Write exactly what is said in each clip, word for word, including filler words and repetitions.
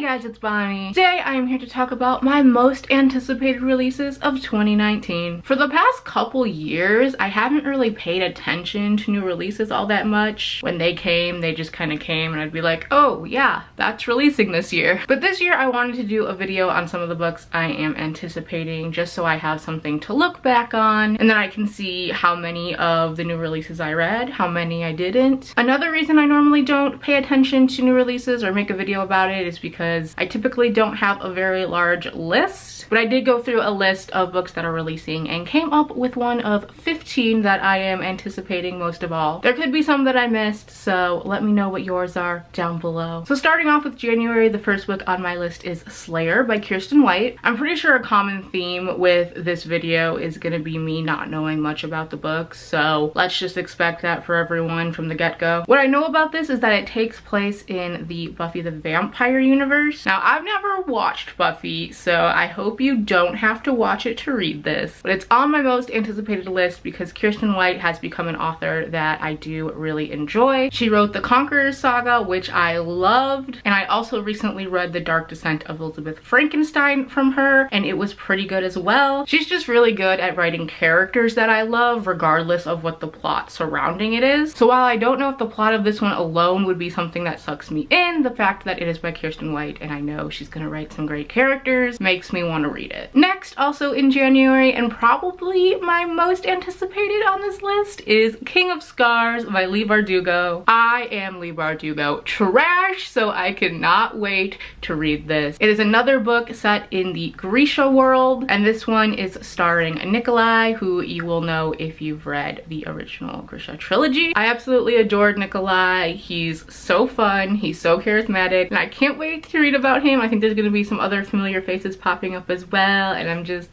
Hey guys, it's Bonnie. Today I am here to talk about my most anticipated releases of twenty nineteen. For the past couple years, I haven't really paid attention to new releases all that much. When they came, they just kind of came and I'd be like, oh yeah, that's releasing this year. But this year I wanted to do a video on some of the books I am anticipating just so I have something to look back on, and then I can see how many of the new releases I read, how many I didn't. Another reason I normally don't pay attention to new releases or make a video about it is because because I typically don't have a very large list, but I did go through a list of books that are releasing and came up with one of fifteen that I am anticipating most of all. There could be some that I missed, so let me know what yours are down below. So starting off with January, the first book on my list is Slayer by Kirsten White. I'm pretty sure a common theme with this video is gonna be me not knowing much about the book, so let's just expect that for everyone from the get-go. What I know about this is that it takes place in the Buffy the Vampire universe. Now, I've never watched Buffy, so I hope you don't have to watch it to read this, but it's on my most anticipated list because Kirsten White has become an author that I do really enjoy. She wrote The Conqueror's Saga, which I loved, and I also recently read The Dark Descent of Elizabeth Frankenstein from her, and it was pretty good as well. She's just really good at writing characters that I love, regardless of what the plot surrounding it is. So while I don't know if the plot of this one alone would be something that sucks me in, the fact that it is by Kirsten White and I know she's gonna write some great characters makes me want to read it. Next, also in January, and probably my most anticipated on this list, is King of Scars by Leigh Bardugo. I am Leigh Bardugo trash, so I cannot wait to read this. It is another book set in the Grisha world, and this one is starring Nikolai, who you will know if you've read the original Grisha trilogy. I absolutely adored Nikolai. He's so fun, he's so charismatic, and I can't wait to read about him. I think there's gonna be some other familiar faces popping up as well, and I'm just,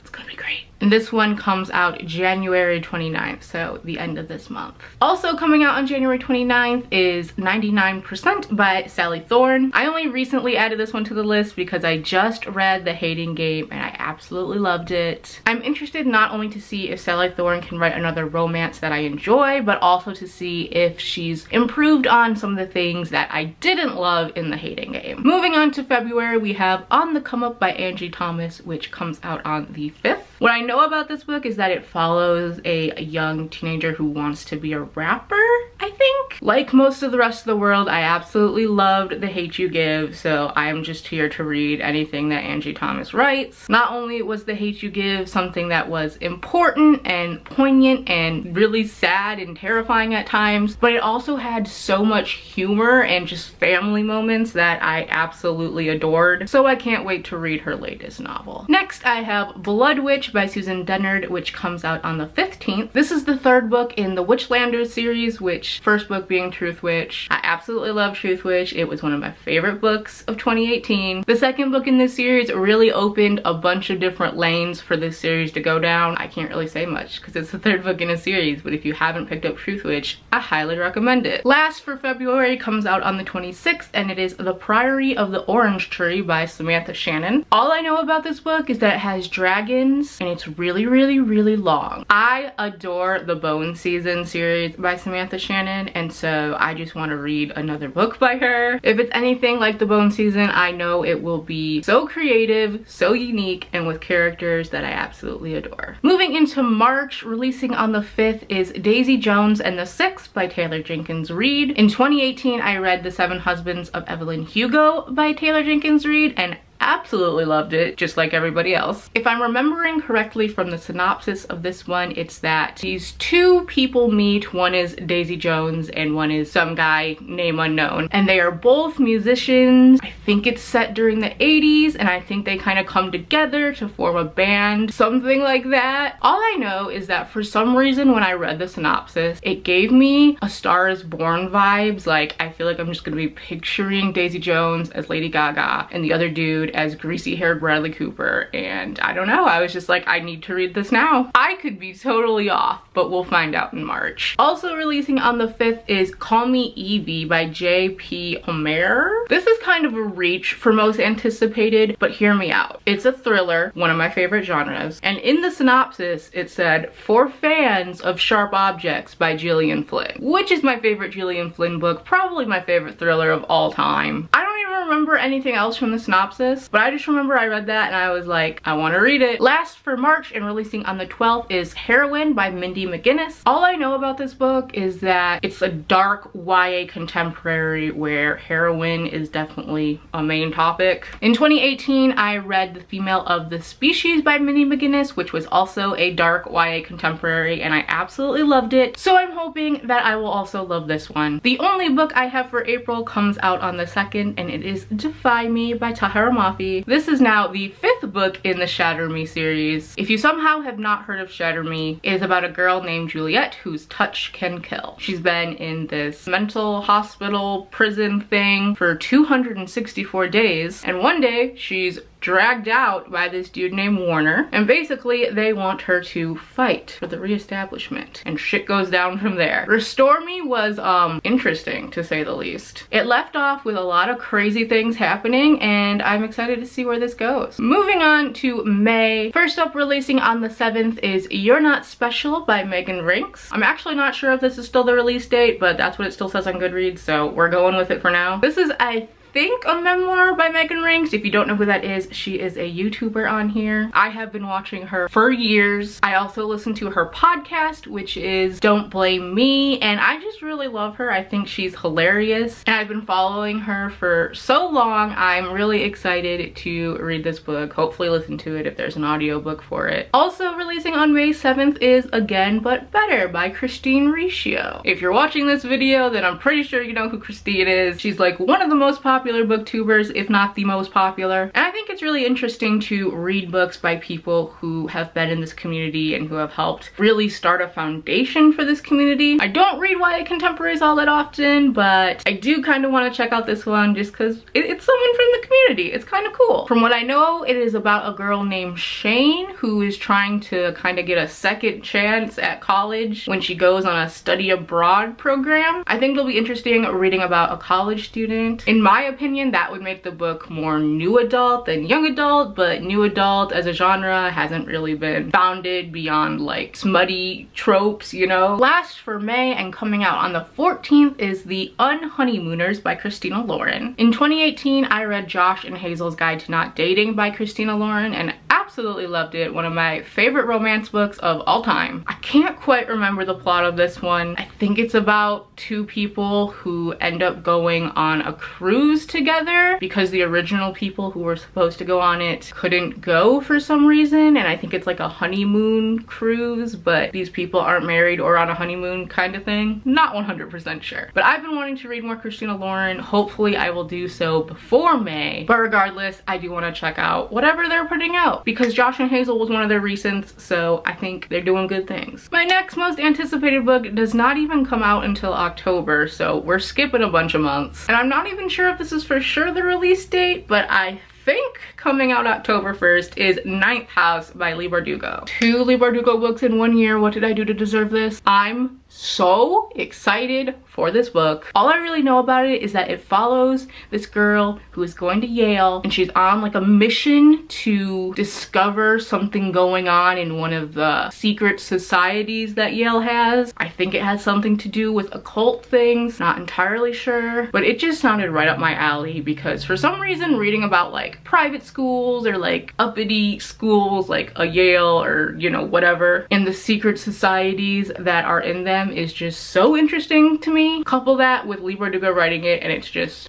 it's gonna be great. And this one comes out January twenty-ninth, so the end of this month. Also coming out on January twenty-ninth is ninety-nine percent by Sally Thorne. I only recently added this one to the list because I just read The Hating Game and I absolutely loved it. I'm interested not only to see if Sally Thorne can write another romance that I enjoy, but also to see if she's improved on some of the things that I didn't love in The Hating Game. Moving on to February, we have On the Come Up by Angie Thomas, which comes out on the fifth. What I know about this book is that it follows a young teenager who wants to be a rapper, I think. Like most of the rest of the world, I absolutely loved The Hate U Give, so I'm just here to read anything that Angie Thomas writes. Not only was The Hate U Give something that was important and poignant and really sad and terrifying at times, but it also had so much humor and just family moments that I absolutely adored, so I can't wait to read her latest novel. Next, I have Blood Witch by Susan Dennard, which comes out on the fifteenth. This is the third book in the Witchlanders series, which first book being Truthwitch. I absolutely love Truthwitch. It was one of my favorite books of twenty eighteen. The second book in this series really opened a bunch of different lanes for this series to go down. I can't really say much because it's the third book in a series, but if you haven't picked up Truthwitch, I highly recommend it. Last for February comes out on the twenty-sixth, and it is The Priory of the Orange Tree by Samantha Shannon. All I know about this book is that it has dragons, and it's really, really, really long. I adore the Bone Season series by Samantha Shannon, and so I just want to read another book by her. If it's anything like the Bone Season, I know it will be so creative, so unique, and with characters that I absolutely adore. Moving into March, releasing on the fifth is Daisy Jones and the Sixth by Taylor Jenkins Reid. In twenty eighteen, I read The Seven Husbands of Evelyn Hugo by Taylor Jenkins Reid, and absolutely loved it, just like everybody else. If I'm remembering correctly from the synopsis of this one, it's that these two people meet. One is Daisy Jones and one is some guy name unknown, and they are both musicians. I think it's set during the eighties, and I think they kind of come together to form a band, something like that. All I know is that for some reason when I read the synopsis, it gave me a Star is Born vibes. Like, I feel like I'm just gonna be picturing Daisy Jones as Lady Gaga and the other dude as greasy-haired Bradley Cooper, and I don't know, I was just like, I need to read this now. I could be totally off, but we'll find out in March. Also releasing on the fifth is Call Me Evie by J P Homer. This is kind of a reach for most anticipated, but hear me out. It's a thriller, one of my favorite genres, and in the synopsis it said, for fans of Sharp Objects by Gillian Flynn, which is my favorite Gillian Flynn book, probably my favorite thriller of all time. I don't even remember anything else from the synopsis, but I just remember I read that and I was like, I want to read it. Last for March and releasing on the twelfth is Heroine by Mindy McGinnis. All I know about this book is that it's a dark Y A contemporary where heroine is definitely a main topic. In twenty eighteen, I read The Female of the Species by Mindy McGinnis, which was also a dark Y A contemporary, and I absolutely loved it. So I'm hoping that I will also love this one. The only book I have for April comes out on the second, and it is Defy Me by Tahar Mafi. This is now the fifth book in the Shatter Me series. If you somehow have not heard of Shatter Me, it is about a girl named Juliet whose touch can kill. She's been in this mental hospital prison thing for two hundred sixty-four days, and one day she's dragged out by this dude named Warner, and basically they want her to fight for the reestablishment, and shit goes down from there. Restore Me was um interesting, to say the least. It left off with a lot of crazy things happening, and I'm excited to see where this goes. Moving on to May. First up releasing on the seventh is You're Not Special by Megan Rinks. I'm actually not sure if this is still the release date, but that's what it still says on Goodreads, so we're going with it for now. This is, I think, a memoir by Megan Rinks. If you don't know who that is, she is a YouTuber on here. I have been watching her for years. I also listen to her podcast, which is Don't Blame Me, and I just really love her. I think she's hilarious, and I've been following her for so long. I'm really excited to read this book, hopefully listen to it if there's an audiobook for it. Also releasing on May seventh is Again But Better by Christine Riccio. If you're watching this video, then I'm pretty sure you know who Christine is. She's like one of the most popular popular booktubers, if not the most popular, and I think it's really interesting to read books by people who have been in this community and who have helped really start a foundation for this community. I don't read Y A contemporaries all that often, but I do kind of want to check out this one just because it, it's someone from the community. It's kind of cool. From what I know, it is about a girl named Shane who is trying to kind of get a second chance at college when she goes on a study abroad program. I think it'll be interesting reading about a college student. In my opinion, that would make the book more new adult than young adult, but new adult as a genre hasn't really been founded beyond like smutty tropes, you know. Last for May and coming out on the fourteenth is The Unhoneymooners by Christina Lauren. In twenty eighteen, I read Josh and Hazel's Guide to Not Dating by Christina Lauren and absolutely loved it. One of my favorite romance books of all time. I can't quite remember the plot of this one. I think it's about two people who end up going on a cruise together because the original people who were supposed to go on it couldn't go for some reason, and I think it's like a honeymoon cruise, but these people aren't married or on a honeymoon kind of thing. Not one hundred percent sure, but I've been wanting to read more Christina Lauren. Hopefully I will do so before May, but regardless, I do want to check out whatever they're putting out because Josh and Hazel was one of their recents, so I think they're doing good things. My next most anticipated book does not even come out until October, so we're skipping a bunch of months, and I'm not even sure if this is for sure the release date, but I think coming out October first is Ninth House by Leigh Bardugo. Two Leigh Bardugo books in one year. What did I do to deserve this? I'm so excited for this book. All I really know about it is that it follows this girl who is going to Yale, and she's on like a mission to discover something going on in one of the secret societies that Yale has. I think it has something to do with occult things, not entirely sure, but it just sounded right up my alley because for some reason reading about like private schools or like uppity schools like a Yale or, you know, whatever, and the secret societies that are in them is just so interesting to me. Couple that with Leigh Bardugo writing it and it's just...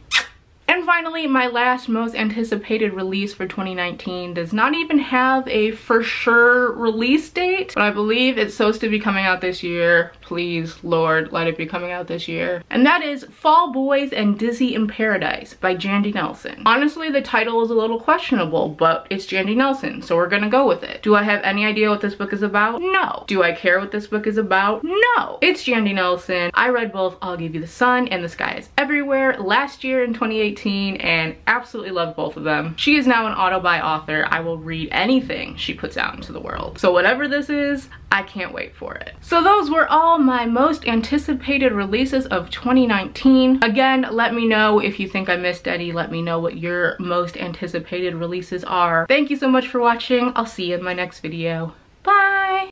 And finally, my last most anticipated release for twenty nineteen does not even have a for sure release date, but I believe it's supposed to be coming out this year. Please, Lord, let it be coming out this year. And that is Fall Boys and Dizzy in Paradise by Jandy Nelson. Honestly, the title is a little questionable, but it's Jandy Nelson, so we're gonna go with it. Do I have any idea what this book is about? No. Do I care what this book is about? No. It's Jandy Nelson. I read both I'll Give You the Sun and The Sky is Everywhere last year in twenty eighteen. And absolutely love both of them. She is now an auto-buy author. I will read anything she puts out into the world. So whatever this is, I can't wait for it. So those were all my most anticipated releases of twenty nineteen. Again, let me know if you think I missed any. Let me know what your most anticipated releases are. Thank you so much for watching. I'll see you in my next video.